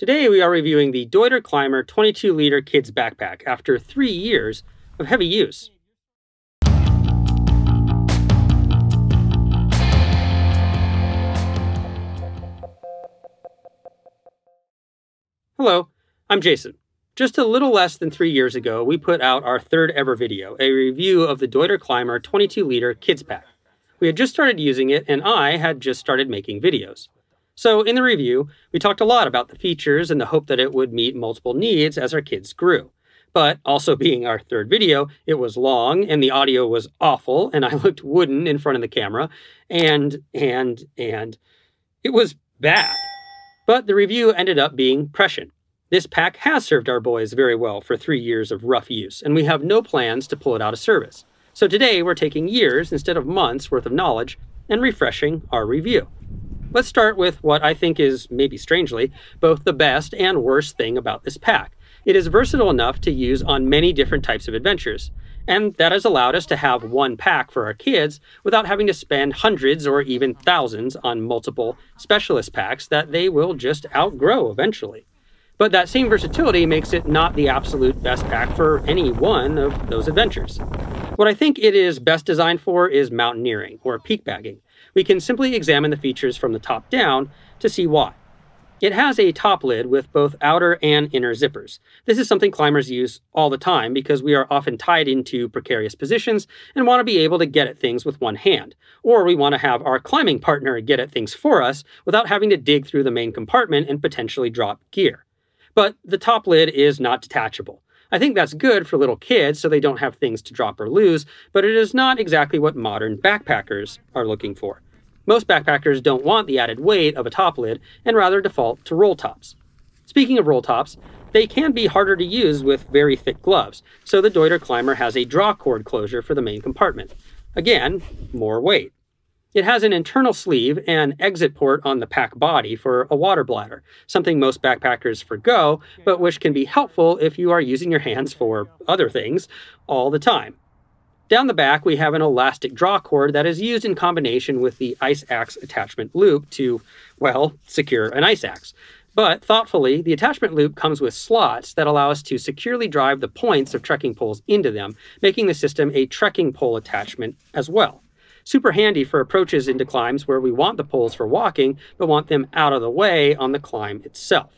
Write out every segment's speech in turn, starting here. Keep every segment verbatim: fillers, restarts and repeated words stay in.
Today we are reviewing the Deuter Climber twenty-two liter kids backpack after three years of heavy use. Hello, I'm Jason. Just a little less than three years ago, we put out our third ever video, a review of the Deuter Climber twenty-two liter kids pack. We had just started using it, and I had just started making videos. So in the review, we talked a lot about the features in the hope that it would meet multiple needs as our kids grew. But also being our third video, it was long and the audio was awful and I looked wooden in front of the camera and, and, and it was bad. But the review ended up being prescient. This pack has served our boys very well for three years of rough use, and we have no plans to pull it out of service. So today we're taking years instead of months worth of knowledge and refreshing our review. Let's start with what I think is, maybe strangely, both the best and worst thing about this pack. It is versatile enough to use on many different types of adventures, and that has allowed us to have one pack for our kids without having to spend hundreds or even thousands on multiple specialist packs that they will just outgrow eventually. But that same versatility makes it not the absolute best pack for any one of those adventures. What I think it is best designed for is mountaineering or peak bagging. We can simply examine the features from the top down to see why. It has a top lid with both outer and inner zippers. This is something climbers use all the time because we are often tied into precarious positions and want to be able to get at things with one hand, or we want to have our climbing partner get at things for us without having to dig through the main compartment and potentially drop gear. But the top lid is not detachable. I think that's good for little kids so they don't have things to drop or lose, but it is not exactly what modern backpackers are looking for. Most backpackers don't want the added weight of a top lid and rather default to roll tops. Speaking of roll tops, they can be harder to use with very thick gloves, so the Deuter Climber has a drawcord closure for the main compartment. Again, more weight. It has an internal sleeve and exit port on the pack body for a water bladder, something most backpackers forgo, but which can be helpful if you are using your hands for other things all the time. Down the back, we have an elastic drawcord that is used in combination with the ice axe attachment loop to, well, secure an ice axe. But thoughtfully, the attachment loop comes with slots that allow us to securely drive the points of trekking poles into them, making the system a trekking pole attachment as well. Super handy for approaches into climbs where we want the poles for walking, but want them out of the way on the climb itself.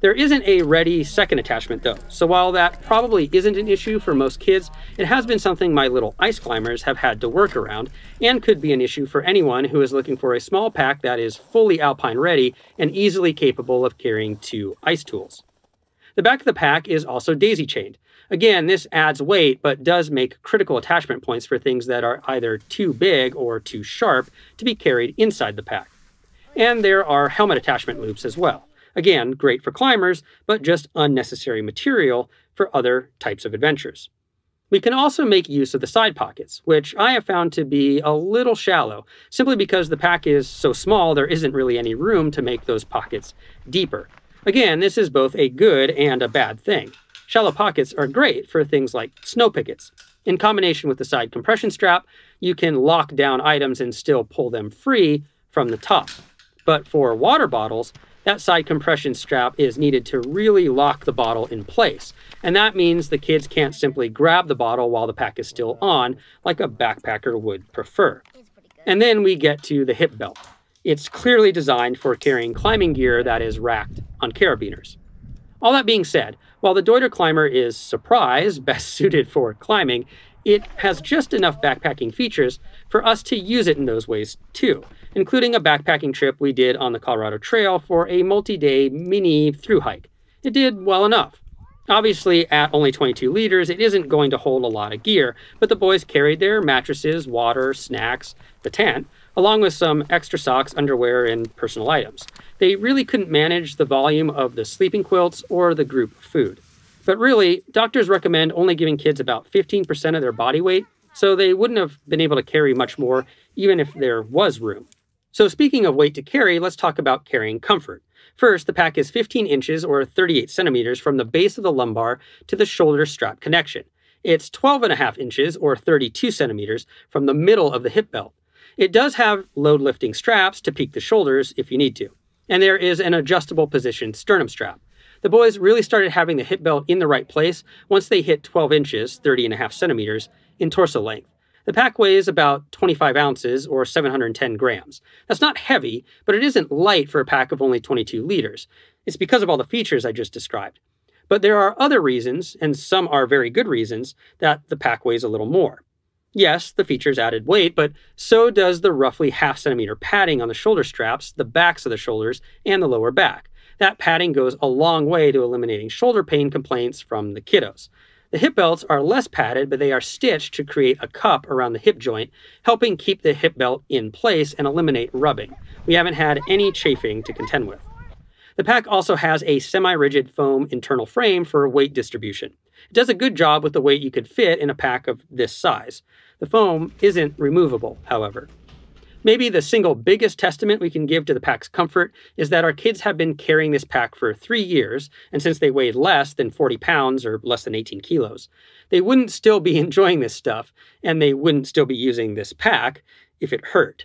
There isn't a ready second attachment though, so while that probably isn't an issue for most kids, it has been something my little ice climbers have had to work around, and could be an issue for anyone who is looking for a small pack that is fully alpine ready and easily capable of carrying two ice tools. The back of the pack is also daisy chained. Again, this adds weight, but does make critical attachment points for things that are either too big or too sharp to be carried inside the pack. And there are helmet attachment loops as well. Again, great for climbers, but just unnecessary material for other types of adventures. We can also make use of the side pockets, which I have found to be a little shallow, simply because the pack is so small there isn't really any room to make those pockets deeper. Again, this is both a good and a bad thing. Shallow pockets are great for things like snow pickets. In combination with the side compression strap, you can lock down items and still pull them free from the top. But for water bottles, that side compression strap is needed to really lock the bottle in place. And that means the kids can't simply grab the bottle while the pack is still on, like a backpacker would prefer. And then we get to the hip belt. It's clearly designed for carrying climbing gear that is racked on carabiners. All that being said, while the Deuter Climber is, surprise, best suited for climbing, it has just enough backpacking features for us to use it in those ways too, including a backpacking trip we did on the Colorado Trail for a multi-day mini through hike. It did well enough. Obviously, at only twenty-two liters, it isn't going to hold a lot of gear, but the boys carried their mattresses, water, snacks, the tent, along with some extra socks, underwear, and personal items. They really couldn't manage the volume of the sleeping quilts or the group food. But really, doctors recommend only giving kids about fifteen percent of their body weight, so they wouldn't have been able to carry much more, even if there was room. So speaking of weight to carry, let's talk about carrying comfort. First, the pack is fifteen inches or thirty-eight centimeters from the base of the lumbar to the shoulder strap connection. It's twelve and a half inches or thirty-two centimeters from the middle of the hip belt. It does have load lifting straps to peak the shoulders if you need to. and there is an adjustable position sternum strap. The boys really started having the hip belt in the right place once they hit twelve inches, thirty and a half centimeters, in torso length. The pack weighs about twenty-five ounces or seven hundred ten grams. That's not heavy, but it isn't light for a pack of only twenty-two liters. It's because of all the features I just described. But there are other reasons, and some are very good reasons, that the pack weighs a little more. Yes, the features added weight, but so does the roughly half centimeter padding on the shoulder straps, the backs of the shoulders, and the lower back. That padding goes a long way to eliminating shoulder pain complaints from the kiddos. The hip belts are less padded, but they are stitched to create a cup around the hip joint, helping keep the hip belt in place and eliminate rubbing. We haven't had any chafing to contend with. The pack also has a semi-rigid foam internal frame for weight distribution. It does a good job with the weight you could fit in a pack of this size. The foam isn't removable, however. Maybe the single biggest testament we can give to the pack's comfort is that our kids have been carrying this pack for three years, and since they weighed less than forty pounds or less than eighteen kilos, they wouldn't still be enjoying this stuff, and they wouldn't still be using this pack if it hurt.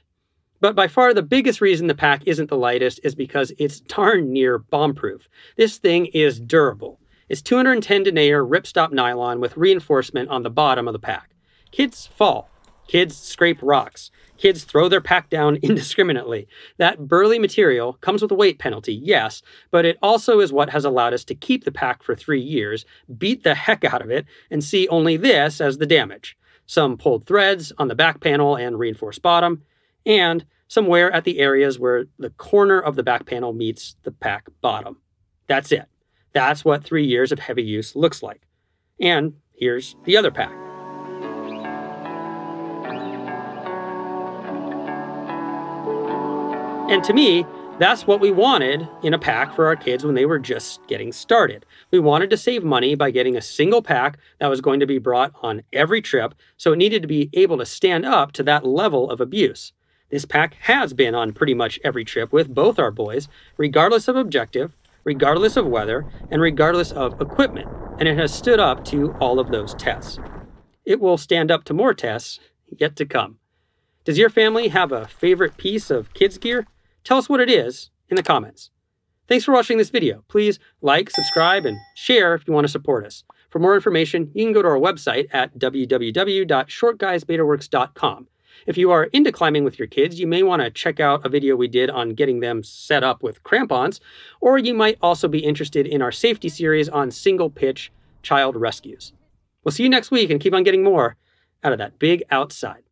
But by far the biggest reason the pack isn't the lightest is because it's darn near bomb-proof. This thing is durable. It's two hundred ten denier ripstop nylon with reinforcement on the bottom of the pack. Kids fall. Kids scrape rocks. Kids throw their pack down indiscriminately. That burly material comes with a weight penalty, yes, but it also is what has allowed us to keep the pack for three years, beat the heck out of it, and see only this as the damage. Some pulled threads on the back panel and reinforced bottom, and some wear at the areas where the corner of the back panel meets the pack bottom. That's it. That's what three years of heavy use looks like. And here's the other pack. And to me, that's what we wanted in a pack for our kids when they were just getting started. We wanted to save money by getting a single pack that was going to be brought on every trip, so it needed to be able to stand up to that level of abuse. This pack has been on pretty much every trip with both our boys, regardless of objective, regardless of weather, and regardless of equipment, and it has stood up to all of those tests. It will stand up to more tests yet to come. Does your family have a favorite piece of kids' gear? Tell us what it is in the comments. Thanks for watching this video. Please like, subscribe, and share if you want to support us. For more information, you can go to our website at w w w dot short guys beta works dot com. If you are into climbing with your kids, you may want to check out a video we did on getting them set up with crampons, or you might also be interested in our safety series on single pitch child rescues. We'll see you next week and keep on getting more out of that big outside.